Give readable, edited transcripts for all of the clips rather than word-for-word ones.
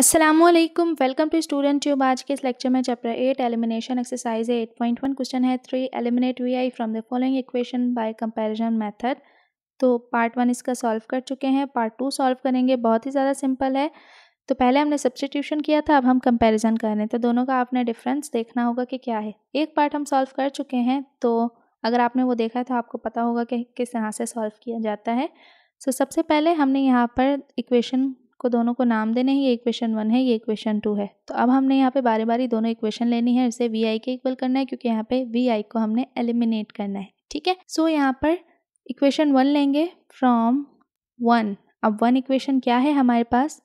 Assalamualaikum, welcome to StudentTube। आज के इस लेक्चर में चैप्टर 8 एलिमिनेशन एक्सरसाइज 8.1 क्वेश्चन है 3 eliminate V from the following equation by comparison method. तो पार्ट 1 इसका सॉल्व कर चुके हैं, पार्ट 2 सॉल्व करेंगे। बहुत ही ज़्यादा सिंपल है। तो पहले हमने सब्स्टिट्यूशन किया था, अब हम कंपैरिजन कर रहे हैं। तो दोनों का आपने डिफरेंस देखना होगा कि क्या है। एक पार्ट हम सॉल्व कर चुके हैं, तो अगर आपने वो देखा है तो आपको पता होगा कि किस तरह से सॉल्व किया जाता है। सो सबसे पहले हमने यहाँ पर इक्वेशन को दोनों को नाम देने हैं। ये इक्वेशन 1 है, ये इक्वेशन 2 है। तो अब हमने यहाँ पे बारी बारी दोनों इक्वेशन लेनी है, इसे वी आई के इक्वल करना है क्योंकि यहाँ पे वी आई को हमने एलिमिनेट करना है। ठीक है, सो यहाँ पर इक्वेशन 1 लेंगे फ्रॉम 1। अब 1 इक्वेशन क्या है हमारे पास,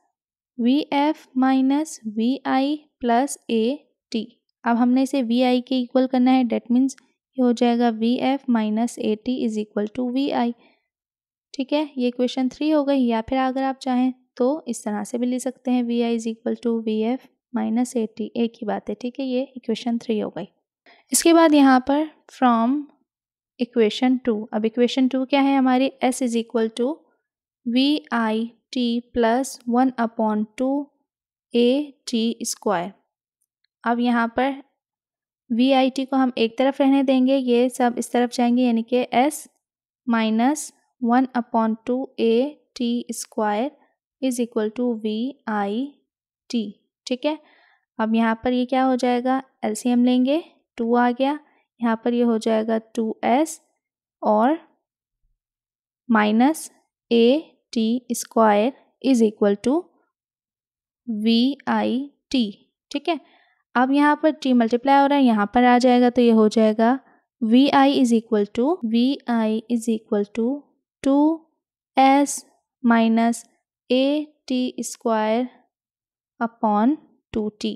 V F minus we I plus A T. अब हमने इसे वी आई के इक्वल करना है, डेट मीन्स ये हो जाएगा V F minus A T is equal to we आई। ठीक है, ये इक्वेशन 3 हो गई। या फिर अगर आप चाहें तो इस तरह से भी ले सकते हैं, we I is equal to V F minus A T, एक ही बात है। ठीक है, ये इक्वेशन 3 हो गई। इसके बाद यहाँ पर फ्रॉम इक्वेशन 2। अब इक्वेशन 2 क्या है हमारी, S is equal to we I T plus 1/2 AT²। अब यहाँ पर वी आई टी को हम एक तरफ रहने देंगे, ये सब इस तरफ जाएंगे, यानी कि S minus 1/2 AT² is equal to we I T. ठीक है, अब यहाँ पर ये क्या हो जाएगा, एलसीएम लेंगे, 2 आ गया। यहाँ पर ये हो जाएगा 2s और minus AT² is equal to we I T. ठीक है, अब यहाँ पर t मल्टीप्लाई हो रहा है, यहाँ पर आ जाएगा तो ये हो जाएगा we I is equal to 2s minus AT² / 2t।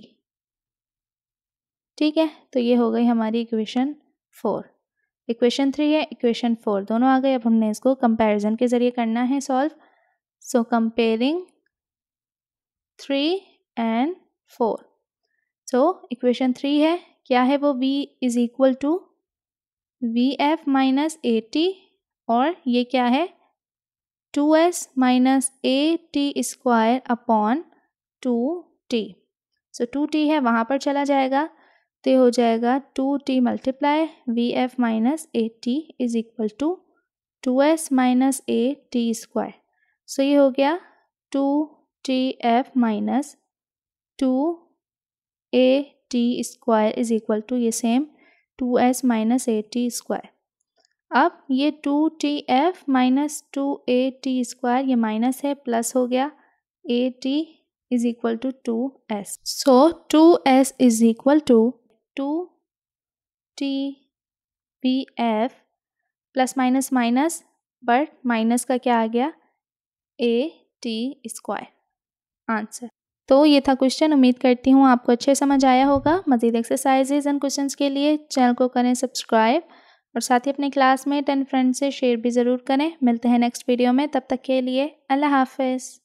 ठीक है, तो ये हो गई हमारी इक्वेशन 4। इक्वेशन 3 है, इक्वेशन 4 दोनों आ गए। अब हमने इसको कंपैरिजन के ज़रिए करना है solve. So comparing 3 and 4। So equation 3 है, क्या है वो, v is equal to vf minus AT और ये क्या है 2s माइनस AT² / 2t। सो 2t है, वहाँ पर चला जाएगा तो ये हो जाएगा 2t multiply vf minus AT is equal to 2s minus AT²। So ये हो गया 2tf minus 2AT² is equal to ये सेम 2s माइनस AT²। अब ये 2tf माइनस 2AT², ये माइनस है प्लस हो गया, AT is equal to 2s। So 2s is equal to 2tpf plus minus minus, but minus का क्या आ गया AT² आंसर। तो ये था क्वेश्चन। उम्मीद करती हूँ आपको अच्छे समझ आया होगा। मज़ीद एक्सरसाइजेज एंड क्वेश्चंस के लिए चैनल को करें सब्सक्राइब और साथ ही अपने क्लासमेट एंड फ्रेंड्स से शेयर भी ज़रूर करें। मिलते हैं नेक्स्ट वीडियो में, तब तक के लिए अल्लाह हाफ़िज़।